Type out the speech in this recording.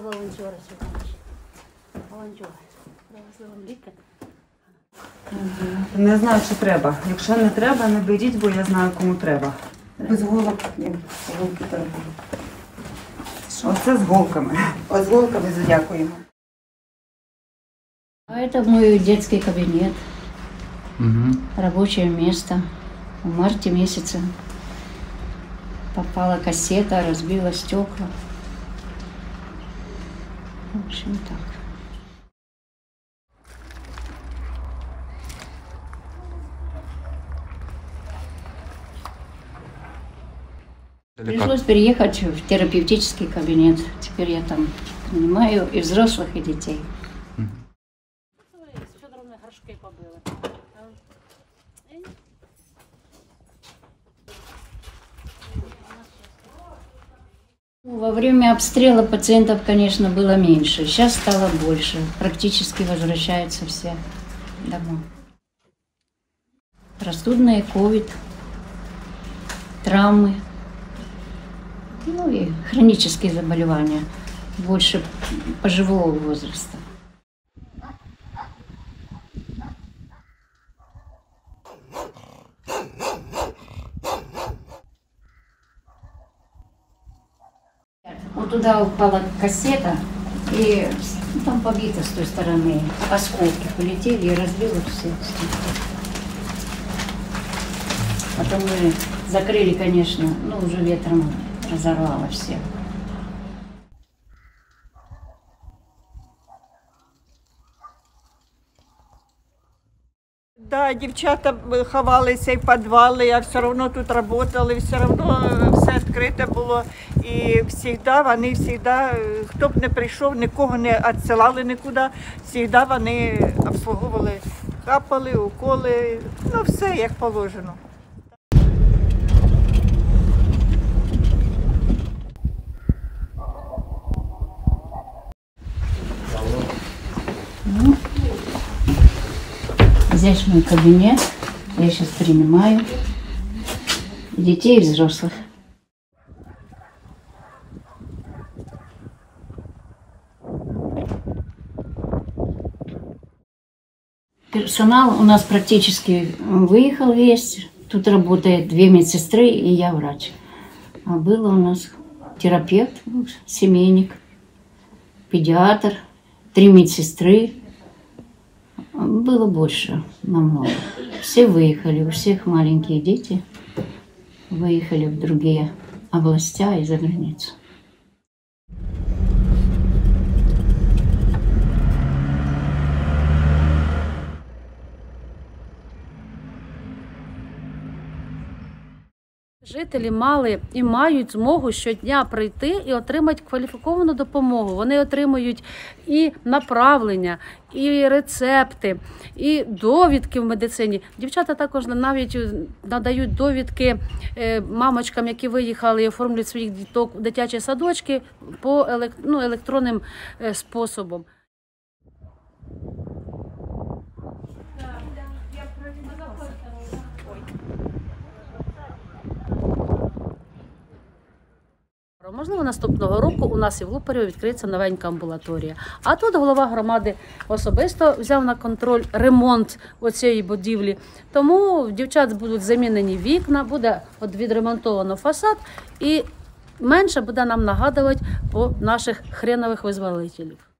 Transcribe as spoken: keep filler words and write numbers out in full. называется волонтеры. Волонтери. Не знаю, чи треба. Якщо не треба, не беріть, бо я знаю, кому треба. Без голок. Голки треба. Оце з голками. О, з голками задякуємо. А это мой детский кабинет, угу. Рабочее место. В марте месяце попала кассета, разбила стекла. В общем, так. Пришлось переехать в терапевтический кабинет. Теперь я там принимаю и взрослых, и детей. Во время обстрела пациентов, конечно, было меньше. Сейчас стало больше. Практически возвращаются все домой. Простудные, ковид, травмы. Ну и хронические заболевания, больше пожилого возраста. Вот туда упала кассета, и ну, там побита с той стороны, осколки полетели и разбила все. Потом мы закрыли, конечно, но уже ветром. Разорвала всех. Да, дівчата ховалися і в підвали, а все одно тут працювали, все одно все відкрите було. І завжди вони, завжди, хто б не прийшов, нікого не відсилали нікуди, завжди вони обслуговували, капали, уколи, ну все як положено. Здесь мой кабинет, я сейчас принимаю детей и взрослых. Персонал у нас практически выехал весь. Тут работает две медсестры и я врач. А было у нас терапевт, семейник, педиатр, три медсестры. Было больше, намного. Все выехали, у всех маленькие дети выехали в другие областя и за границу. Жителі мали і мають змогу щодня прийти і отримати кваліфіковану допомогу. Вони отримують і направлення, і рецепти, і довідки в медицині. Дівчата також навіть надають довідки мамочкам, які виїхали і оформлюють своїх діток в дитячі садочки по ну, електронним способом. Можливо, наступного року у нас і в Лупарєво відкриється новенька амбулаторія. А тут голова громади особисто взяв на контроль ремонт оцієї будівлі. Тому в дівчат будуть замінені вікна, буде відремонтовано фасад і менше буде нам нагадувати про наших хренових визволителів.